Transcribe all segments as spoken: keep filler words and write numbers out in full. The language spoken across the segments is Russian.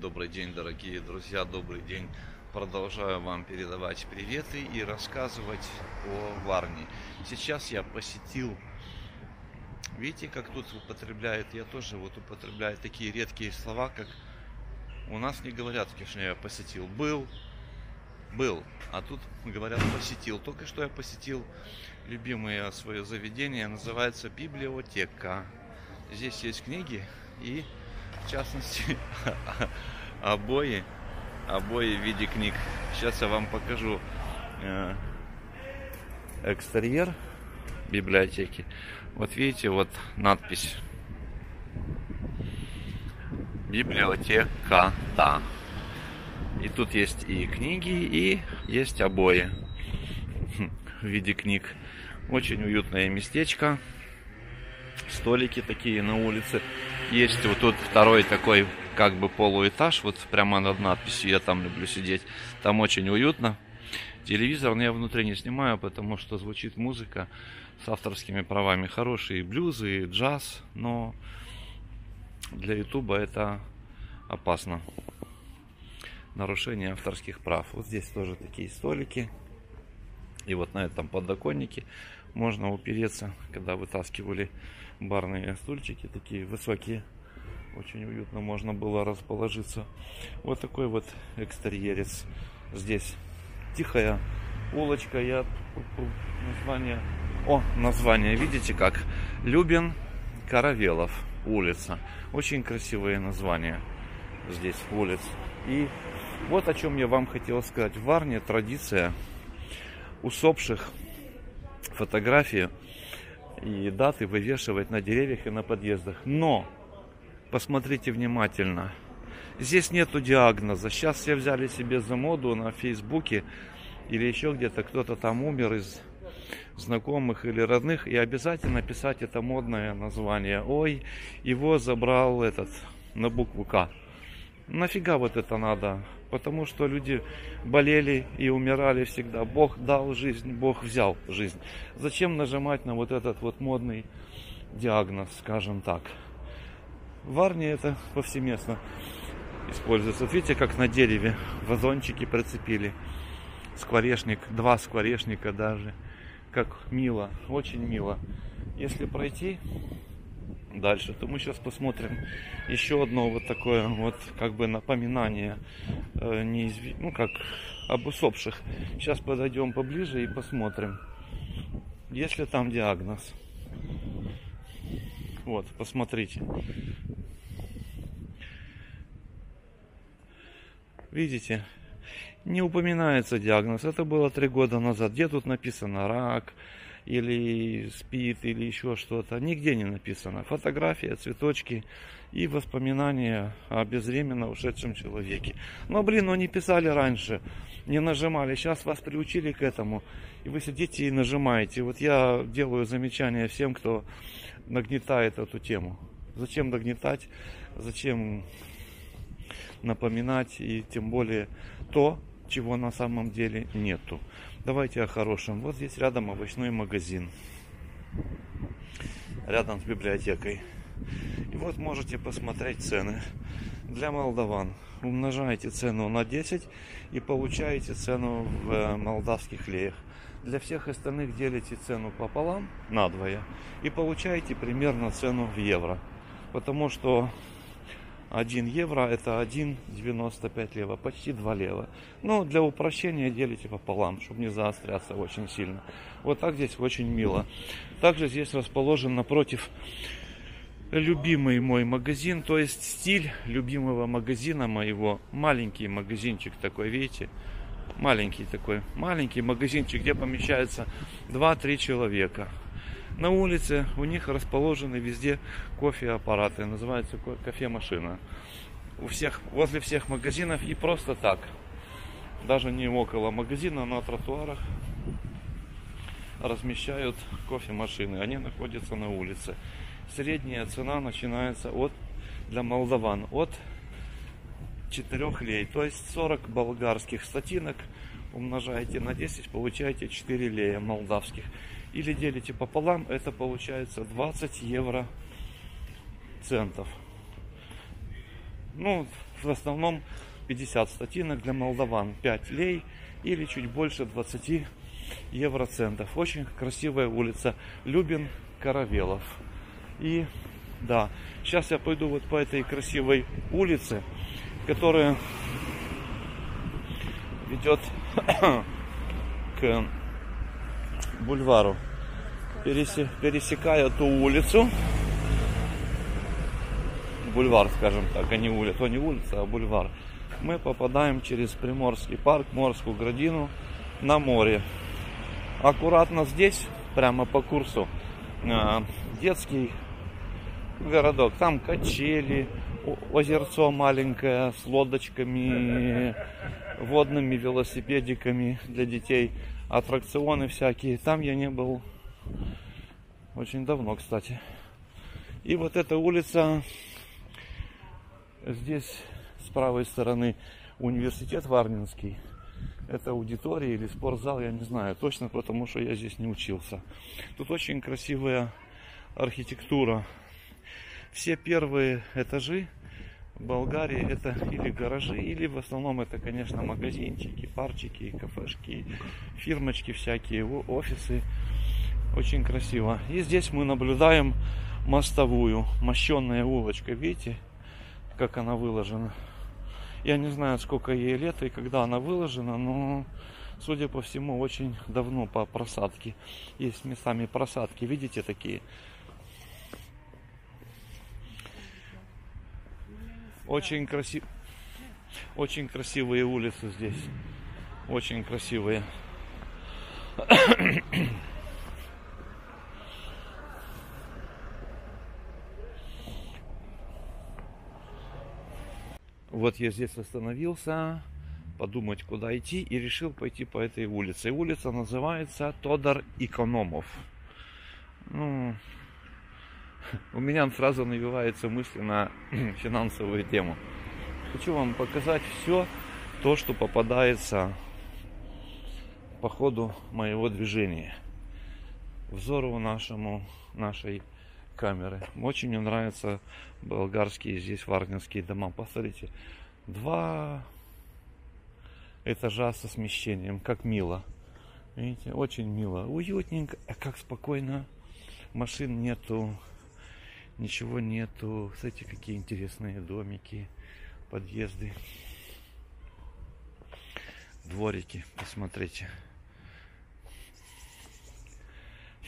Добрый день, дорогие друзья, добрый день. Продолжаю вам передавать приветы и рассказывать о Варне. Сейчас я посетил, видите, как тут употребляет, я тоже вот употребляю такие редкие слова, как у нас не говорят, конечно, я посетил, был, был, а тут говорят посетил. Только что я посетил любимое свое заведение, называется библиотека. Здесь есть книги и, в частности, обои, обои в виде книг. Сейчас я вам покажу экстерьер библиотеки. Вот видите, вот надпись «Библиотека». Да. И тут есть и книги, и есть обои в виде книг. Очень уютное местечко. Столики такие на улице. Есть вот тут второй такой как бы полуэтаж. Вот прямо над надписью. Я там люблю сидеть. Там очень уютно. Телевизор, но я внутри не снимаю, потому что звучит музыка с авторскими правами. Хорошие блюзы, джаз. Но для ютуба это опасно. Нарушение авторских прав. Вот здесь тоже такие столики. И вот на этом подоконнике можно упереться, когда вытаскивали барные стульчики, такие высокие. Очень уютно можно было расположиться. Вот такой вот экстерьерец. Здесь тихая улочка. Я... Название... О, название, видите как? Любен Каравелов улица. Очень красивые названия здесь улиц. И вот о чем я вам хотел сказать. В Варне традиция усопших фотографии и даты вывешивать на деревьях и на подъездах. Но посмотрите внимательно. Здесь нету диагноза. Сейчас все взяли себе за моду на Фейсбуке или еще где-то кто-то там умер из знакомых или родных. И обязательно писать это модное название. Ой, его забрал этот на букву «К». Нафига вот это надо? Потому что люди болели и умирали всегда. Бог дал жизнь, Бог взял жизнь. Зачем нажимать на вот этот вот модный диагноз, скажем так? В Варне это повсеместно используется. Вот видите, как на дереве вазончики прицепили. Скворечник, два скворечника даже. Как мило, очень мило. Если пройти дальше, то мы сейчас посмотрим еще одно вот такое вот как бы напоминание э, неизв... ну как об усопших. Сейчас подойдем поближе и посмотрим, есть ли там диагноз. Вот, посмотрите, видите, не упоминается диагноз. Это было три года назад. Где тут написано рак или спит, или еще что-то? Нигде не написано. Фотография, цветочки и воспоминания о безвременно ушедшем человеке. Но, блин, ну не писали раньше, не нажимали. Сейчас вас приучили к этому, и вы сидите и нажимаете. Вот я делаю замечание всем, кто нагнетает эту тему. Зачем нагнетать, зачем напоминать, и тем более то, чего на самом деле нету. Давайте о хорошем. Вот здесь рядом овощной магазин, рядом с библиотекой. И вот можете посмотреть цены. Для молдаван умножаете цену на десять и получаете цену в молдавских леях. Для всех остальных делите цену пополам, надвое, и получаете примерно цену в евро. Потому что один евро это один девяносто пять лева, почти два лева. Но для упрощения делите пополам, чтобы не заостряться очень сильно. Вот так здесь очень мило. Также здесь расположен напротив любимый мой магазин, то есть стиль любимого магазина моего. Маленький магазинчик такой, видите? Маленький такой, маленький магазинчик, где помещается два-три человека. На улице у них расположены везде кофе-аппараты, называется кофемашина. У всех, возле всех магазинов и просто так. Даже не около магазина, а на тротуарах размещают кофемашины. Они находятся на улице. Средняя цена начинается от, для молдаван, от четырёх лей, то есть сорок болгарских стотинок. Умножаете на десять, получаете четыре лея молдавских. Или делите пополам, это получается двадцать евро центов. Ну, в основном пятьдесят статинок для молдаван, пять лей или чуть больше двадцати евроцентов. Очень красивая улица Любен Каравелов. И да, сейчас я пойду вот по этой красивой улице, которая ведет к бульвару. Пересекая ту улицу, бульвар, скажем так, а не улица, то не улица, а бульвар, мы попадаем через Приморский парк, Морскую градину на море. Аккуратно здесь, прямо по курсу, детский городок. Там качели, озерцо маленькое с лодочками, водными велосипедиками для детей, аттракционы всякие. Там я не был очень давно, кстати. И вот эта улица, здесь с правой стороны университет Варнинский. Это аудитория или спортзал, я не знаю точно, потому что я здесь не учился. Тут очень красивая архитектура. Все первые этажи в Болгарии это или гаражи, или в основном это, конечно, магазинчики, парчики, кафешки, фирмочки всякие, офисы. Очень красиво. И здесь мы наблюдаем мостовую, мощенная улочка. Видите, как она выложена? Я не знаю, сколько ей лет и когда она выложена, но, судя по всему, очень давно по просадке. Есть местами просадки, видите, такие. Очень красивые, очень красивые улицы здесь. Очень красивые. Вот я здесь остановился, подумать, куда идти, и решил пойти по этой улице. Улица называется Тодор Экономов. Ну, у меня сразу навеваются мысли на финансовую тему. Хочу вам показать все то, что попадается по ходу моего движения. Взору нашему, нашей камеры. Очень мне нравятся болгарские здесь варнинские дома. Посмотрите, два этажа со смещением, как мило. Видите, очень мило, уютненько, как спокойно. Машин нету, ничего нету. Кстати, какие интересные домики, подъезды, дворики. Посмотрите.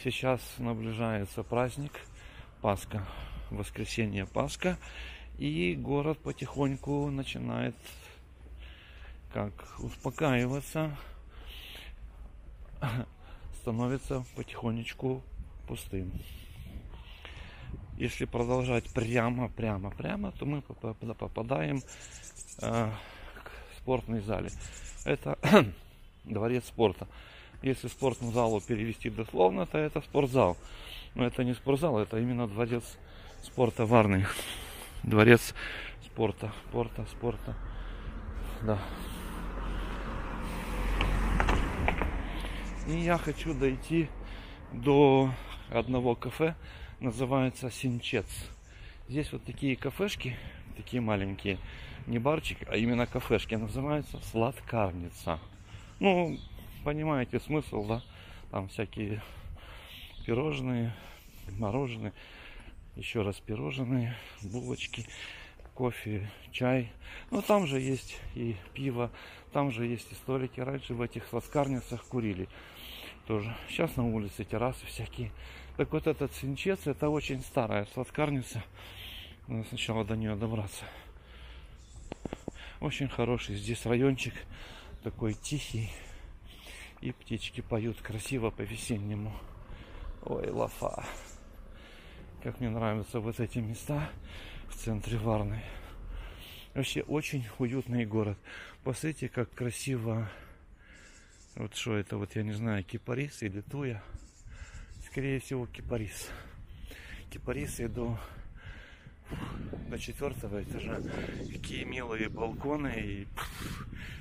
Сейчас наближается праздник. Пасха, воскресенье Пасха, и город потихоньку начинает как успокаиваться, становится потихонечку пустым. Если продолжать прямо, прямо, прямо, то мы попадаем э, к спортной зале. Это дворец спорта. Если спортную залу перевести дословно, то это спортзал. Но это не спортзал, это именно дворец спорта Варны. Дворец спорта, спорта, спорта. Да. И я хочу дойти до одного кафе, называется Синчец. Здесь вот такие кафешки, такие маленькие, не барчики, а именно кафешки, называются сладкарница. Ну, понимаете смысл, да? Там всякие пирожные, мороженое, еще раз пирожные, булочки, кофе, чай. Но там же есть и пиво, там же есть и столики. Раньше в этих сладкарницах курили тоже. Сейчас на улице террасы всякие. Так вот этот Синчец, это очень старая сладкарница. Надо сначала до нее добраться. Очень хороший здесь райончик, такой тихий. И птички поют красиво по-весеннему. Ой, лафа. Как мне нравятся вот эти места в центре Варны. Вообще очень уютный город. Посмотрите, как красиво. Вот что это, вот я не знаю, кипарис или туя. Скорее всего, кипарис. Кипарисы до, до четвертого этажа. Какие милые балконы. И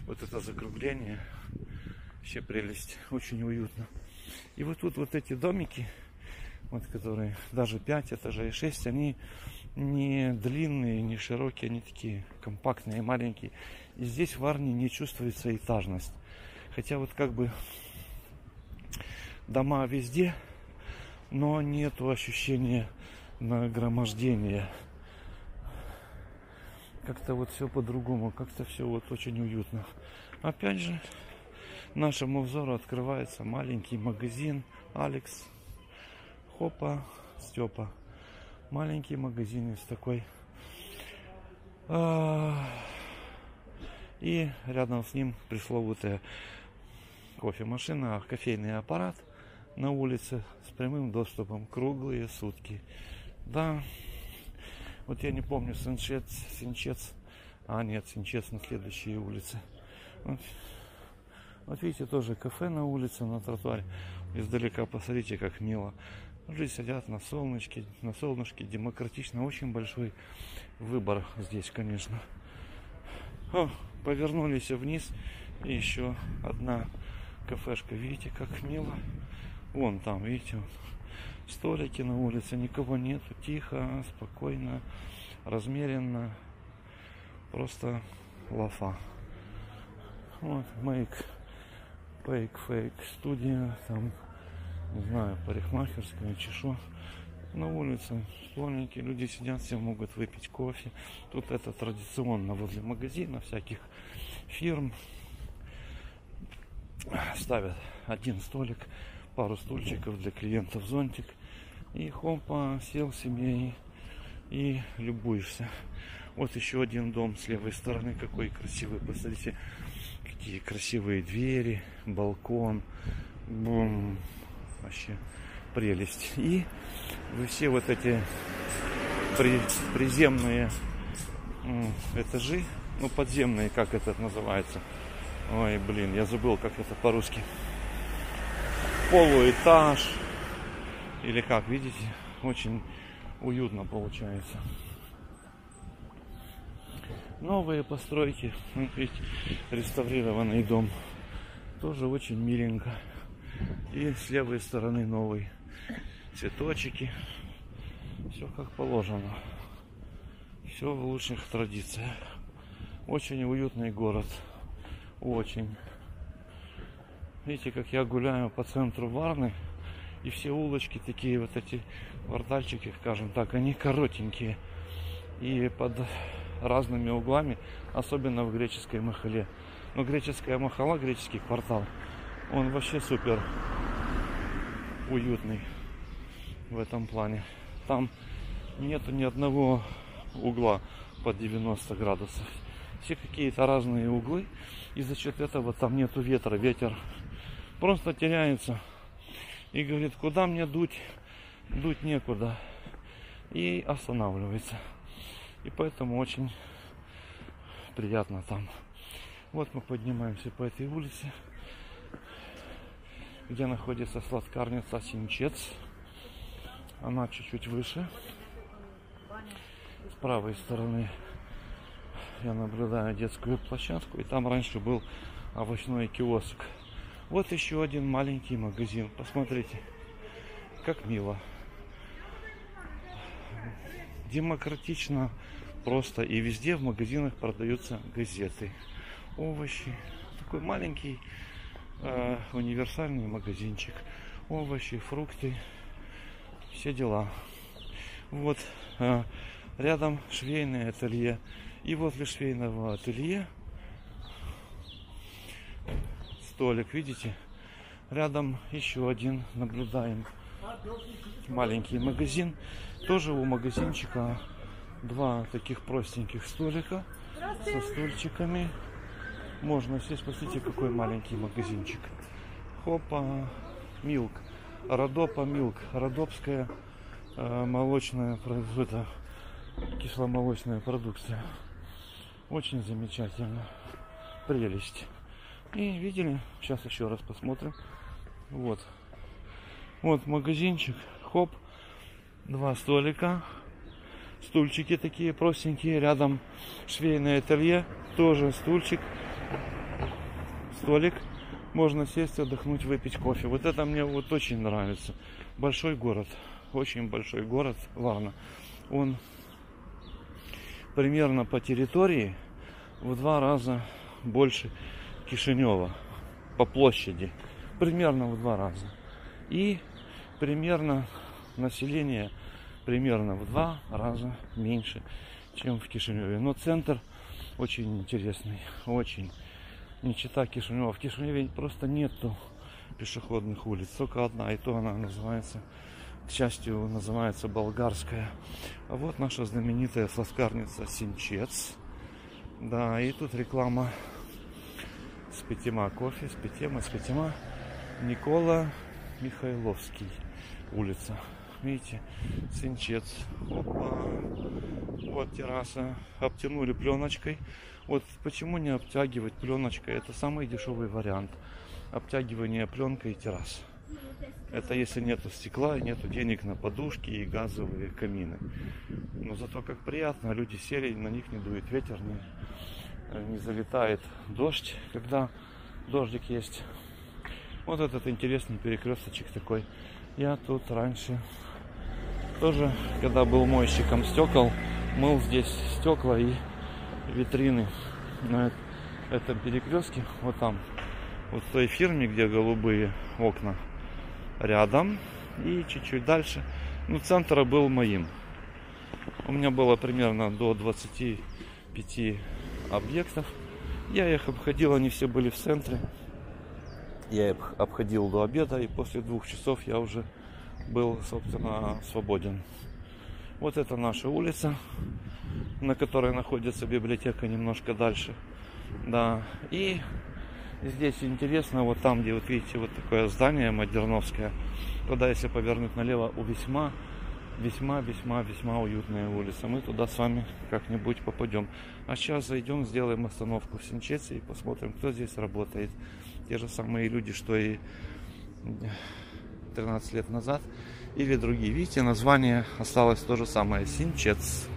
вот это закругление. Вообще прелесть. Очень уютно. И вот тут вот эти домики, вот которые даже пять этажей, шесть, они не длинные, не широкие, они такие компактные, маленькие. И здесь в Варне не чувствуется этажность. Хотя вот как бы дома везде, но нету ощущения нагромождения. Как-то вот все по-другому, как-то все вот очень уютно. Опять же, нашему взору открывается маленький магазин Алекс. Хопа, Степа. Маленькие магазины с такой. И рядом с ним пресловутая кофемашина, кофейный аппарат на улице с прямым доступом круглые сутки. Да, вот я не помню, Синчец, Синчец, а нет, Синчец на следующей улице. Вот, вот видите, тоже кафе на улице, на тротуаре. Издалека посмотрите, как мило. Люди сидят на солнышке, на солнышке, демократично. Очень большой выбор здесь, конечно. О, повернулись вниз. И еще одна кафешка. Видите, как мило. Вон там, видите, вот, столики на улице. Никого нету. Тихо, спокойно, размеренно. Просто лафа. Вот, Make, Fake, Fake студия. Там, не знаю, парикмахерская, чешу. На улице столики, люди сидят, все могут выпить кофе. Тут это традиционно возле магазина, всяких фирм. Ставят один столик, пару стульчиков для клиентов, зонтик. И хопа, сел себе и, и любуешься. Вот еще один дом с левой стороны, какой красивый. Посмотрите, какие красивые двери, балкон. Бум, вообще прелесть. И все вот эти приземные этажи, ну подземные, как это называется, ой, блин, я забыл, как это по-русски, полуэтаж или как, видите, очень уютно получается. Новые постройки, ведь реставрированный дом, тоже очень миленько. И с левой стороны новый, цветочки, все как положено, все в лучших традициях. Очень уютный город, очень. Видите, как я гуляю по центру Варны, и все улочки такие, вот эти квартальчики, скажем так, они коротенькие и под разными углами, особенно в греческой махале. Но греческая махала, греческий квартал, он вообще супер уютный в этом плане. Там нету ни одного угла под девяносто градусов. Все какие-то разные углы. И за счет этого там нету ветра. Ветер просто теряется. И говорит, куда мне дуть? Дуть некуда. И останавливается. И поэтому очень приятно там. Вот мы поднимаемся по этой улице, где находится сладкарница Синчец. Она чуть-чуть выше. С правой стороны я наблюдаю детскую площадку. И там раньше был овощной киоск. Вот еще один маленький магазин. Посмотрите, как мило. Демократично просто. И везде в магазинах продаются газеты, овощи. Такой маленький э, универсальный магазинчик. Овощи, фрукты. Все дела. Вот э, рядом швейное ателье. И возле швейного ателье столик, видите? Рядом еще один, наблюдаем, маленький магазин. Тоже у магазинчика два таких простеньких столика со стульчиками. Можно сесть, посмотрите, какой маленький магазинчик. Хопа, Милк. Родопа Милк, родопская э, молочная, это, кисломолочная продукция. Очень замечательно, прелесть. И видели, сейчас еще раз посмотрим. Вот, вот магазинчик, хоп, два столика, стульчики такие простенькие, рядом швейное ателье, тоже стульчик, столик. Можно сесть, отдохнуть, выпить кофе. Вот это мне вот очень нравится. Большой город. Очень большой город Варна. Он примерно по территории в два раза больше Кишинева по площади. Примерно в два раза. И примерно население примерно в два раза меньше, чем в Кишиневе. Но центр очень интересный. Очень. Не чита Кишинева. В Кишиневе просто нету пешеходных улиц. Только одна. И то она называется, к счастью, называется болгарская. А вот наша знаменитая сладкарница Синчец. Да, и тут реклама с питьема кофе, с питьема, с питьема. Никола Михайловский улица. Видите, Синчец. Опа. Вот терраса. Обтянули пленочкой. Вот почему не обтягивать пленочкой? Это самый дешевый вариант. Обтягивание пленкой террас. Это если нету стекла, нету денег на подушки и газовые камины. Но зато как приятно. Люди сели, на них не дует ветер, не, не залетает дождь, когда дождик есть. Вот этот интересный перекресточек такой. Я тут раньше тоже, когда был мойщиком стекол, мыл здесь стекла и витрины на этом перекрестке. Вот там, вот в той фирме, где голубые окна, рядом и чуть-чуть дальше. Ну, центр был моим. У меня было примерно до двадцати пяти объектов. Я их обходил, они все были в центре. Я их обходил до обеда, и после двух часов я уже был, собственно, свободен. Вот это наша улица, на которой находится библиотека немножко дальше. Да, и здесь интересно, вот там, где, вот видите, вот такое здание модерновское, туда, если повернуть налево, у весьма, весьма, весьма, весьма уютная улица. Мы туда с вами как-нибудь попадем. А сейчас зайдем, сделаем остановку в Синчеце и посмотрим, кто здесь работает. Те же самые люди, что и тринадцать лет назад, или другие. Видите, название осталось то же самое. Синчец.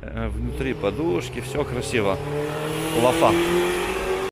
Внутри подушки, все красиво. Лафа.